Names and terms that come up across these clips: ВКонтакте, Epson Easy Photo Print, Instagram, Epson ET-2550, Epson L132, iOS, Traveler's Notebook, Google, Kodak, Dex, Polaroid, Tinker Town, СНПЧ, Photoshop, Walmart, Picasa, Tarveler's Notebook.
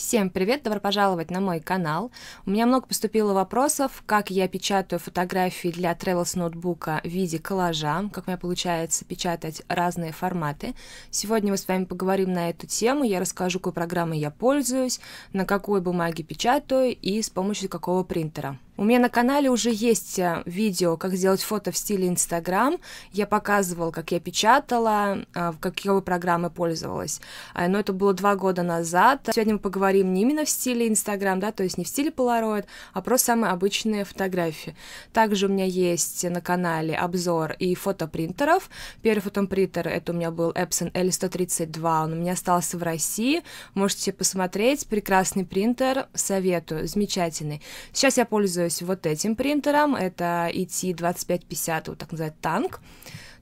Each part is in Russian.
Всем привет! Добро пожаловать на мой канал. У меня много поступило вопросов, как я печатаю фотографии для Traveler's Notebook в виде коллажа, как у меня получается печатать разные форматы. Сегодня мы с вами поговорим на эту тему, я расскажу, какой программой я пользуюсь, на какой бумаге печатаю и с помощью какого принтера. У меня на канале уже есть видео, как сделать фото в стиле Instagram. Я показывала, как я печатала, в какой программы пользовалась. Но это было 2 года назад. Сегодня мы поговорим не именно в стиле Instagram, да, то есть не в стиле Polaroid, а про самые обычные фотографии. Также у меня есть на канале обзор и фотопринтеров. Первый фотопринтер это у меня был Epson L132, он у меня остался в России. Можете посмотреть, прекрасный принтер, советую, замечательный. Сейчас я пользуюсь вот этим принтером, это ET-2550, вот так называемый танк,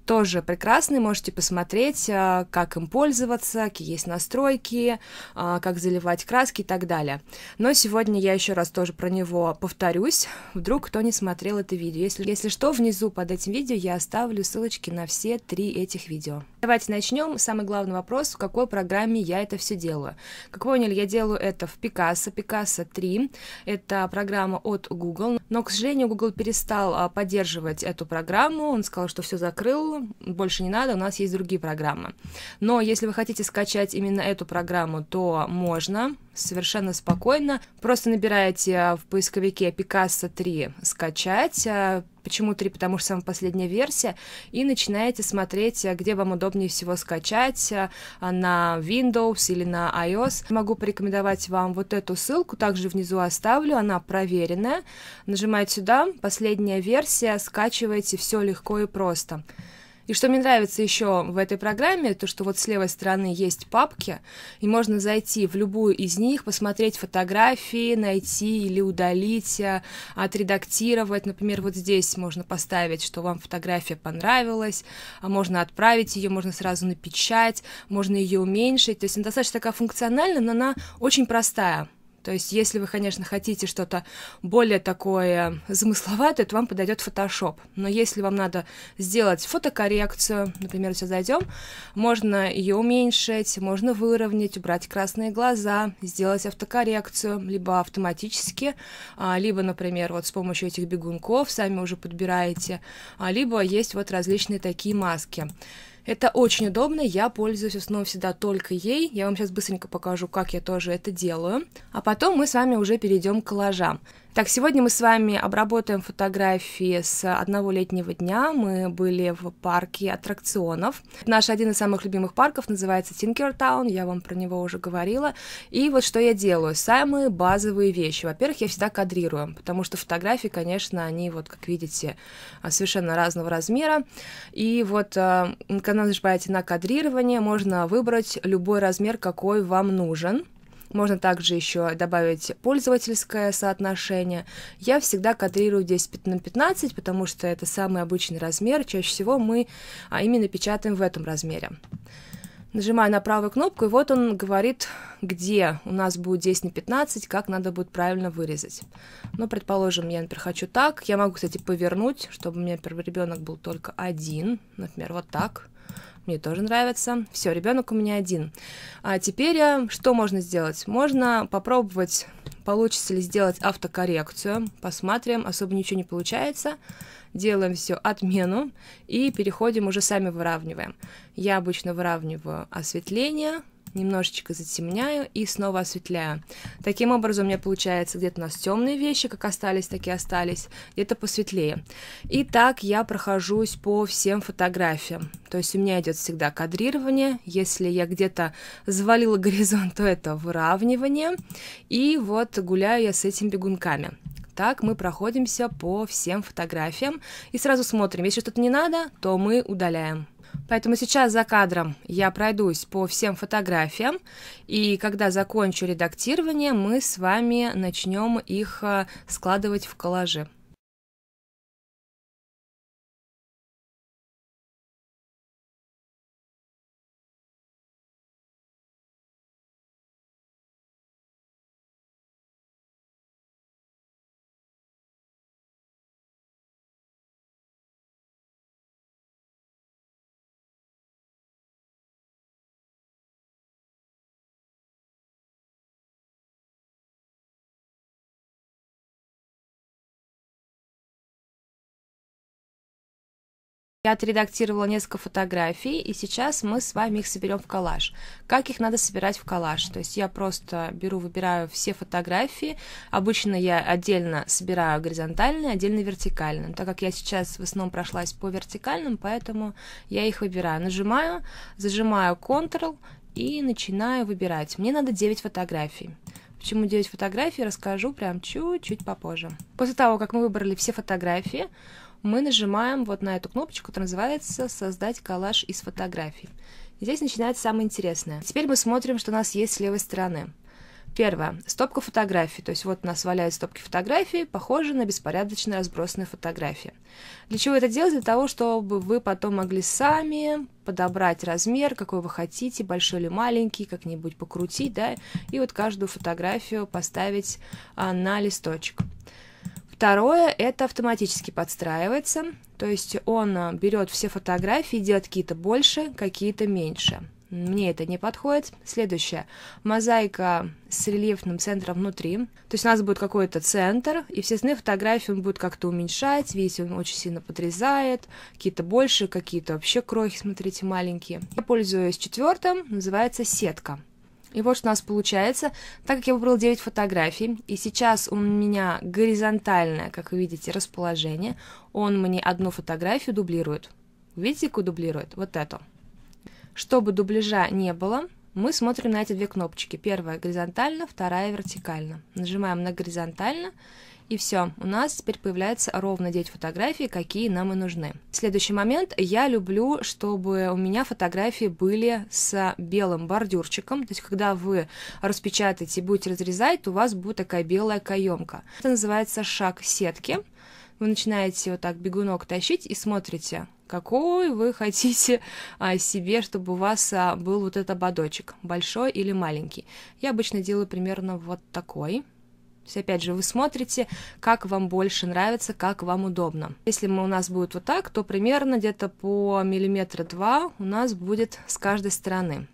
тоже прекрасный, можете посмотреть, как им пользоваться, какие есть настройки, как заливать краски и так далее. Но сегодня я еще раз тоже про него повторюсь, вдруг кто не смотрел это видео. Если что, внизу под этим видео я оставлю ссылочки на все 3 этих видео. Давайте начнем. Самый главный вопрос, в какой программе я это все делаю. Как поняли, я делаю это в Picasa, Picasa 3, это программа от Google, но, к сожалению, Google перестал поддерживать эту программу, он сказал, что все закрыл, больше не надо, у нас есть другие программы. Но если вы хотите скачать именно эту программу, то можно совершенно спокойно. Просто набираете в поисковике Picasa 3 «скачать». Почему 3? Потому что самая последняя версия. И начинаете смотреть, где вам удобнее всего скачать, на Windows или на iOS. Могу порекомендовать вам вот эту ссылку, также внизу оставлю, она проверенная. Нажимаете сюда, последняя версия, скачиваете, все легко и просто. И что мне нравится еще в этой программе, то что вот с левой стороны есть папки, и можно зайти в любую из них, посмотреть фотографии, найти или удалить, отредактировать. Например, вот здесь можно поставить, что вам фотография понравилась, можно отправить ее, можно сразу на печать, можно ее уменьшить. То есть она достаточно такая функциональная, но она очень простая. То есть, если вы, конечно, хотите что-то более такое замысловатое, то вам подойдет Photoshop. Но если вам надо сделать фотокоррекцию, например, сейчас зайдем, можно ее уменьшить, можно выровнять, убрать красные глаза, сделать автокоррекцию, либо автоматически, либо, например, вот с помощью этих бегунков сами уже подбираете, либо есть вот различные такие маски. Это очень удобно, я пользуюсь в основном всегда только ей. Я вам сейчас быстренько покажу, как я тоже это делаю. А потом мы с вами уже перейдем к коллажам. Так, сегодня мы с вами обработаем фотографии с одного летнего дня. Мы были в парке аттракционов. Наш один из самых любимых парков называется Tinker Town. Я вам про него уже говорила. И вот что я делаю. Самые базовые вещи. Во-первых, я всегда кадрирую, потому что фотографии, конечно, они, вот как видите, совершенно разного размера. И вот, когда нажимаете на кадрирование, можно выбрать любой размер, какой вам нужен. Можно также еще добавить пользовательское соотношение. Я всегда кадрирую 10 на 15, потому что это самый обычный размер. Чаще всего мы именно печатаем в этом размере. Нажимаю на правую кнопку, и вот он говорит, где у нас будет 10 на 15, как надо будет правильно вырезать. Ну, предположим, я, например, хочу так. Я могу, кстати, повернуть, чтобы у меня первый ребенок был только один. Например, вот так. Мне тоже нравится. Все, ребенок у меня один. А теперь что можно сделать? Можно попробовать, получится ли сделать автокоррекцию. Посмотрим, особо ничего не получается. Делаем все отмену и переходим, уже сами выравниваем. Я обычно выравниваю осветление, немножечко затемняю и снова осветляю. Таким образом у меня получается где-то у нас темные вещи, как остались, так и остались, где-то посветлее. И так я прохожусь по всем фотографиям. То есть у меня идет всегда кадрирование, если я где-то завалила горизонт, то это выравнивание. И вот гуляю я с этими бегунками. Так мы проходимся по всем фотографиям и сразу смотрим, если что-то не надо, то мы удаляем. Поэтому сейчас за кадром я пройдусь по всем фотографиям, и когда закончу редактирование, мы с вами начнем их складывать в коллажи. Я отредактировала несколько фотографий, и сейчас мы с вами их соберем в коллаж. Как их надо собирать в коллаж? То есть я просто беру, выбираю все фотографии. Обычно я отдельно собираю горизонтальные, отдельно вертикальные. Так как я сейчас в основном прошлась по вертикальным, поэтому я их выбираю. Нажимаю, зажимаю Ctrl и начинаю выбирать. Мне надо 9 фотографий. Почему 9 фотографий, расскажу прям чуть-чуть попозже. После того, как мы выбрали все фотографии, мы нажимаем вот на эту кнопочку, которая называется «Создать коллаж из фотографий». И здесь начинается самое интересное. Теперь мы смотрим, что у нас есть с левой стороны. Первое. Стопка фотографий. То есть вот у нас валяются стопки фотографий, похожие на беспорядочно разбросанные фотографии. Для чего это делать? Для того, чтобы вы потом могли сами подобрать размер, какой вы хотите, большой или маленький, как-нибудь покрутить, да, и вот каждую фотографию поставить на листочек. Второе, это автоматически подстраивается, то есть он берет все фотографии, делает какие-то больше, какие-то меньше. Мне это не подходит. Следующее, мозаика с рельефным центром внутри, то есть у нас будет какой-то центр, и все остальные фотографии он будет как-то уменьшать, видите, он очень сильно подрезает, какие-то больше, какие-то вообще крохи, смотрите, маленькие. Я пользуюсь четвертым, называется сетка. И вот что у нас получается, так как я выбрала 9 фотографий, и сейчас у меня горизонтальное, как вы видите, расположение, он мне одну фотографию дублирует. Видите, какую дублирует? Вот эту. Чтобы дубляжа не было, мы смотрим на эти две кнопочки. Первая горизонтально, вторая вертикально. Нажимаем на горизонтально, и все. У нас теперь появляется ровно 9 фотографий, какие нам и нужны. Следующий момент. Я люблю, чтобы у меня фотографии были с белым бордюрчиком. То есть, когда вы распечатаете и будете разрезать, то у вас будет такая белая каемка. Это называется шаг сетки. Вы начинаете вот так бегунок тащить и смотрите, какой вы хотите себе, чтобы у вас был вот этот ободочек, большой или маленький. Я обычно делаю примерно вот такой. То есть, опять же, вы смотрите, как вам больше нравится, как вам удобно. Если у нас будет вот так, то примерно где-то по 1-2 миллиметра у нас будет с каждой стороны.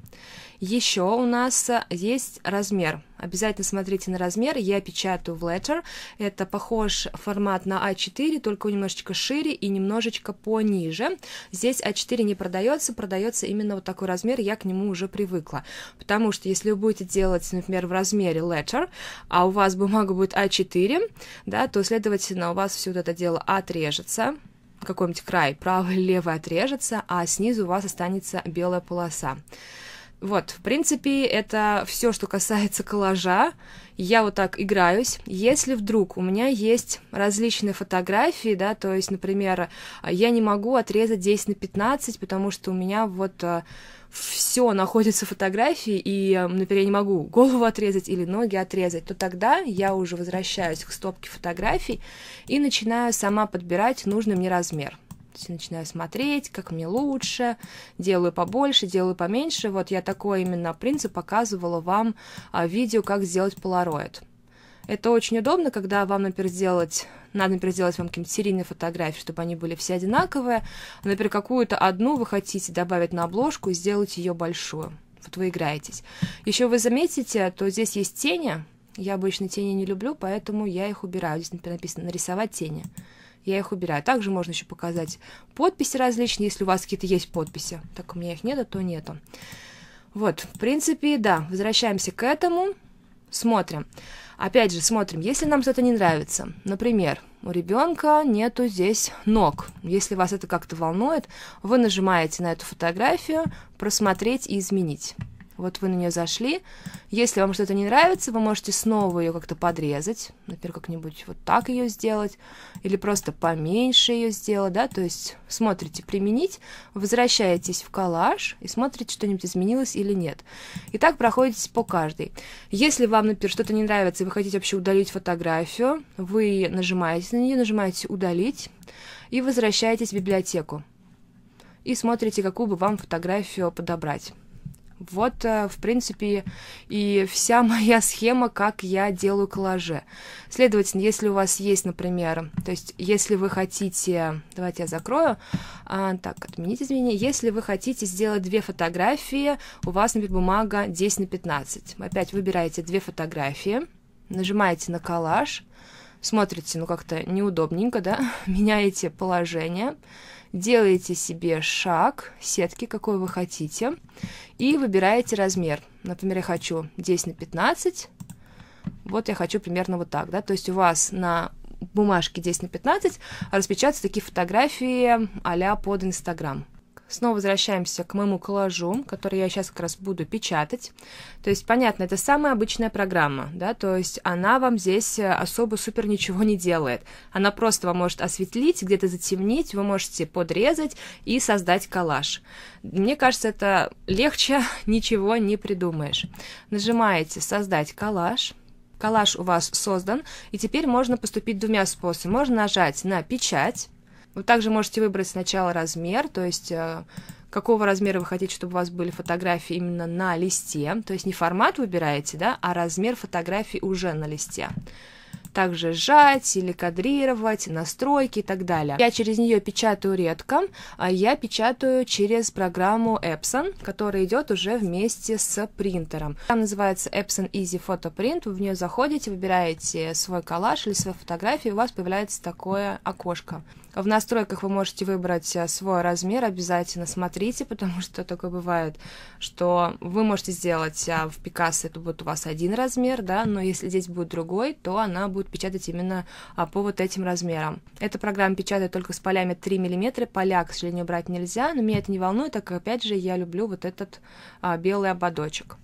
Еще у нас есть размер. Обязательно смотрите на размер. Я печатаю в Letter. Это похож формат на А4, только немножечко шире и немножечко пониже. Здесь А4 не продается, продается именно вот такой размер. Я к нему уже привыкла. Потому что если вы будете делать, например, в размере Letter, а у вас бумага будет А4, да, то, следовательно, у вас все вот это дело отрежется. Какой-нибудь край правый или левый отрежется, а снизу у вас останется белая полоса. Вот, в принципе, это все, что касается коллажа. Я вот так играюсь. Если вдруг у меня есть различные фотографии, да, то есть, например, я не могу отрезать 10 на 15, потому что у меня вот все находится в фотографии, и, например, я не могу голову отрезать или ноги отрезать, то тогда я уже возвращаюсь к стопке фотографий и начинаю сама подбирать нужный мне размер. Начинаю смотреть, как мне лучше, делаю побольше, делаю поменьше. Вот я такой именно принцип показывала вам видео, как сделать Polaroid. Это очень удобно, когда вам, например, надо сделать вам какие-нибудь серийные фотографии, чтобы они были все одинаковые. Например, какую-то одну вы хотите добавить на обложку и сделать ее большую. Вот вы играетесь. Еще вы заметите, то здесь есть тени. Я обычно тени не люблю, поэтому я их убираю. Здесь, например, написано «нарисовать тени». Я их убираю. Также можно еще показать подписи различные, если у вас какие-то есть подписи. Так, у меня их нету, то нету. Вот, в принципе, да, возвращаемся к этому, смотрим. Опять же, смотрим, если нам что-то не нравится. Например, у ребенка нету здесь ног. Если вас это как-то волнует, вы нажимаете на эту фотографию «Просмотреть и изменить». Вот вы на нее зашли. Если вам что-то не нравится, вы можете снова ее как-то подрезать. Например, как-нибудь вот так ее сделать. Или просто поменьше ее сделать, да. То есть смотрите «Применить», возвращаетесь в коллаж и смотрите, что-нибудь изменилось или нет. И так проходите по каждой. Если вам, например, что-то не нравится и вы хотите вообще удалить фотографию, вы нажимаете на нее, нажимаете «Удалить» и возвращаетесь в библиотеку. И смотрите, какую бы вам фотографию подобрать. Вот, в принципе, и вся моя схема, как я делаю коллажи. Следовательно, если у вас есть, например, то есть, если вы хотите... Давайте я закрою. Так, отменить изменения. Если вы хотите сделать 2 фотографии, у вас, например, бумага 10 на 15. Опять выбираете 2 фотографии, нажимаете на коллаж, смотрите, ну как-то неудобненько, да, меняете положение, делаете себе шаг сетки, какой вы хотите, и выбираете размер. Например, я хочу 10 на 15, вот я хочу примерно вот так, да, то есть у вас на бумажке 10 на 15 распечатаются такие фотографии а-ля под Instagram. Снова возвращаемся к моему коллажу, который я сейчас как раз буду печатать. То есть, понятно, это самая обычная программа, да, то есть она вам здесь особо супер ничего не делает. Она просто вам может осветлить, где-то затемнить, вы можете подрезать и создать коллаж. Мне кажется, это легче ничего не придумаешь. Нажимаете «Создать коллаж». Коллаж у вас создан, и теперь можно поступить двумя способами. Можно нажать на «Печать». Вы также можете выбрать сначала размер, то есть какого размера вы хотите, чтобы у вас были фотографии именно на листе. То есть не формат выбираете, да, а размер фотографий уже на листе. Также сжать или кадрировать, настройки и так далее. Я через нее печатаю редко, а я печатаю через программу Epson, которая идет уже вместе с принтером. Там называется Epson Easy Photo Print. Вы в нее заходите, выбираете свой коллаж или свою фотографию, у вас появляется такое окошко. В настройках вы можете выбрать свой размер, обязательно смотрите, потому что такое бывает, что вы можете сделать в Picasa, это будет у вас один размер, да, но если здесь будет другой, то она будет печатать именно по вот этим размерам. Эта программа печатает только с полями 3 мм, поля, к сожалению, брать нельзя, но меня это не волнует, так как, опять же, я люблю вот этот белый ободочек.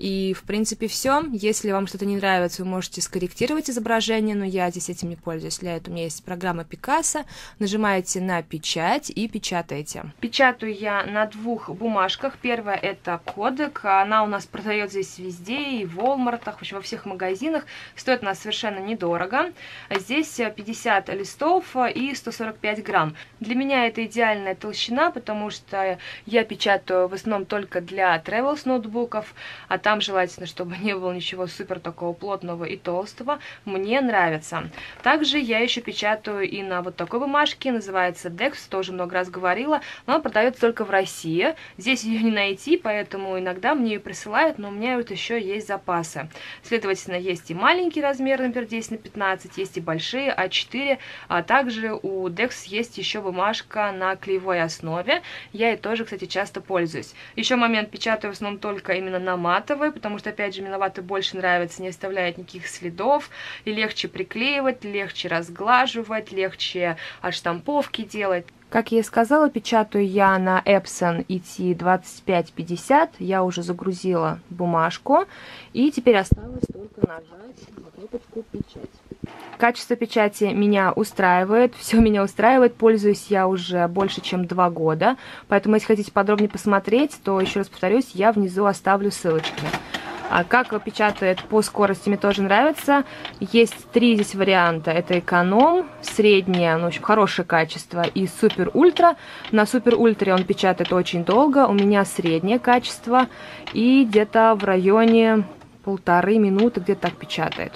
И, в принципе, все. Если вам что-то не нравится, вы можете скорректировать изображение, но я здесь этим не пользуюсь. Для этого у меня есть программа Picasa. Нажимаете на «Печать» и печатаете. Печатаю я на двух бумажках. Первая — это Kodak. Она у нас продается здесь везде, и в Walmart'ах, в общем, во всех магазинах. Стоит она совершенно недорого. Здесь 50 листов и 145 грамм. Для меня это идеальная толщина, потому что я печатаю в основном только для Traveler's ноутбуков, а там желательно, чтобы не было ничего супер такого плотного и толстого. Мне нравится. Также я еще печатаю и на вот такой бумажке, называется Dex, тоже много раз говорила, но она продается только в России. Здесь ее не найти, поэтому иногда мне ее присылают, но у меня вот еще есть запасы. Следовательно, есть и маленький размер, например, 10 на 15, есть и большие, А4, а также у Dex есть еще бумажка на клеевой основе. Я ей тоже, кстати, часто пользуюсь. Еще момент, печатаю в основном только именно на матовой, потому что, опять же, мне латте больше нравится, не оставляет никаких следов, и легче приклеивать, легче разглаживать, легче отштамповки делать. Как я и сказала, печатаю я на Epson ET-2550, я уже загрузила бумажку, и теперь осталось только нажать на кнопочку «Печать». Качество печати меня устраивает, все меня устраивает, пользуюсь я уже больше, чем 2 года, поэтому, если хотите подробнее посмотреть, то, еще раз повторюсь, я внизу оставлю ссылочки. А как печатает по скорости, мне тоже нравится. Есть 3 здесь варианта. Это эконом, среднее, ну, в общем, хорошее качество, и супер-ультра. На супер-ультре он печатает очень долго. У меня среднее качество, и где-то в районе 1,5 минуты где-то так печатает.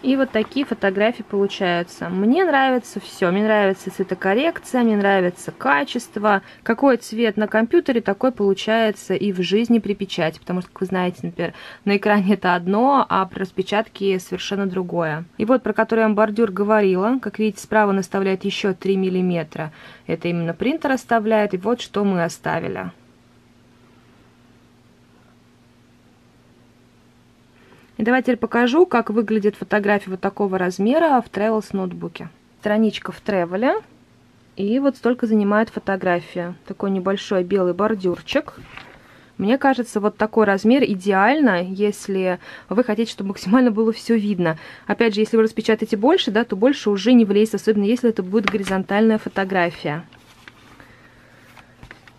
И вот такие фотографии получаются. Мне нравится все. Мне нравится цветокоррекция, мне нравится качество. Какой цвет на компьютере, такой получается и в жизни при печати. Потому что, как вы знаете, например, на экране это одно, а при распечатке совершенно другое. И вот про который я вам бордюр говорила. Как видите, справа он оставляет еще 3 мм. Это именно принтер оставляет. И вот что мы оставили. И давайте я покажу, как выглядит фотография вот такого размера в Traveler's ноутбуке. Страничка в Travel. И вот столько занимает фотография. Такой небольшой белый бордюрчик. Мне кажется, вот такой размер идеально, если вы хотите, чтобы максимально было все видно. Опять же, если вы распечатаете больше, да, то больше уже не влезет, особенно если это будет горизонтальная фотография.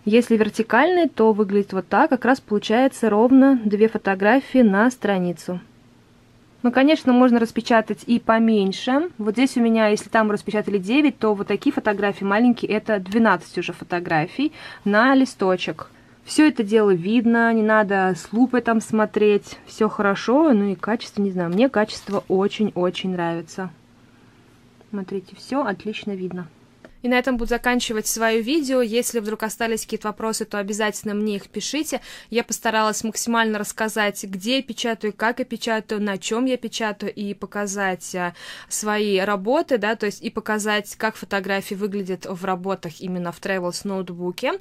Если вертикальный, то выглядит вот так. Как раз получается ровно 2 фотографии на страницу. Ну, конечно, можно распечатать и поменьше. Вот здесь у меня, если там распечатали 9, то вот такие фотографии маленькие, это 12 уже фотографий на листочек. Все это дело видно, не надо с лупой там смотреть. Все хорошо, ну и качество, не знаю, мне качество очень-очень нравится. Смотрите, все отлично видно. И на этом буду заканчивать свое видео. Если вдруг остались какие-то вопросы, то обязательно мне их пишите. Я постаралась максимально рассказать, где я печатаю, как я печатаю, на чем я печатаю, и показать свои работы, да, то есть и показать, как фотографии выглядят в работах именно в Traveler's Notebook.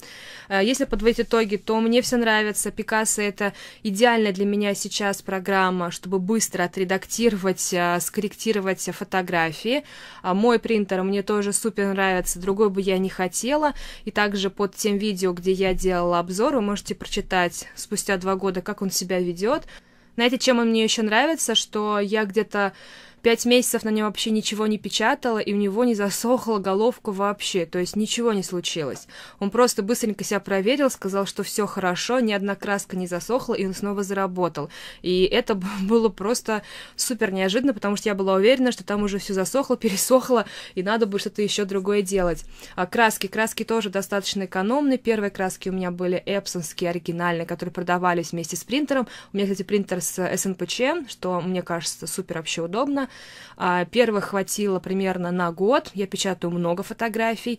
Если подводить итоги, то мне все нравится. Picasa — это идеальная для меня сейчас программа, чтобы быстро отредактировать, скорректировать фотографии. Мой принтер мне тоже супер нравится. Другой бы я не хотела. И также под тем видео, где я делала обзор, вы можете прочитать спустя 2 года, как он себя ведет. Знаете, чем он мне еще нравится? Что я где-то 5 месяцев на нем вообще ничего не печатала, и у него не засохла головка вообще, то есть ничего не случилось. Он просто быстренько себя проверил, сказал, что все хорошо, ни одна краска не засохла, и он снова заработал. И это было просто супер неожиданно, потому что я была уверена, что там уже все засохло, пересохло, и надо будет что-то еще другое делать. А краски. Краски тоже достаточно экономные. Первые краски у меня были эпсонские, оригинальные, которые продавались вместе с принтером. У меня, кстати, принтер с СНПЧ, что, мне кажется, супер вообще удобно. Первых хватило примерно на год. Я печатаю много фотографий,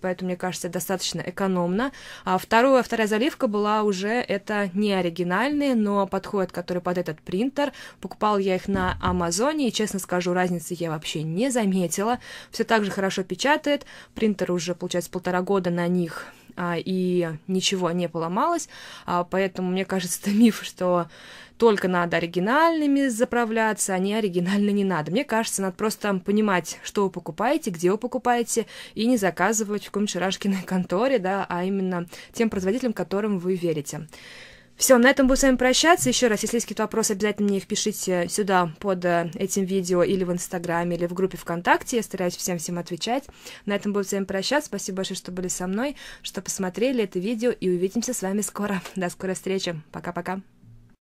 поэтому, мне кажется, достаточно экономно. Вторая заливка была уже, это не оригинальные, но подходят, которые под этот принтер. Покупала я их на Амазоне, и, честно скажу, разницы я вообще не заметила. Все так же хорошо печатает. Принтер уже, получается, 1,5 года на них, и ничего не поломалось. Поэтому, мне кажется, это миф, что только надо оригинальными заправляться, а не оригинально не надо. Мне кажется, надо просто понимать, что вы покупаете, где вы покупаете, и не заказывать в какой-нибудь шарашкиной конторе, да, а именно тем производителям, которым вы верите. Все, на этом буду с вами прощаться. Еще раз, если есть какие-то вопросы, обязательно мне их пишите сюда под этим видео, или в Инстаграме, или в группе ВКонтакте. Я стараюсь всем отвечать. На этом буду с вами прощаться. Спасибо большое, что были со мной, что посмотрели это видео, и увидимся с вами скоро. До скорой встречи. Пока-пока.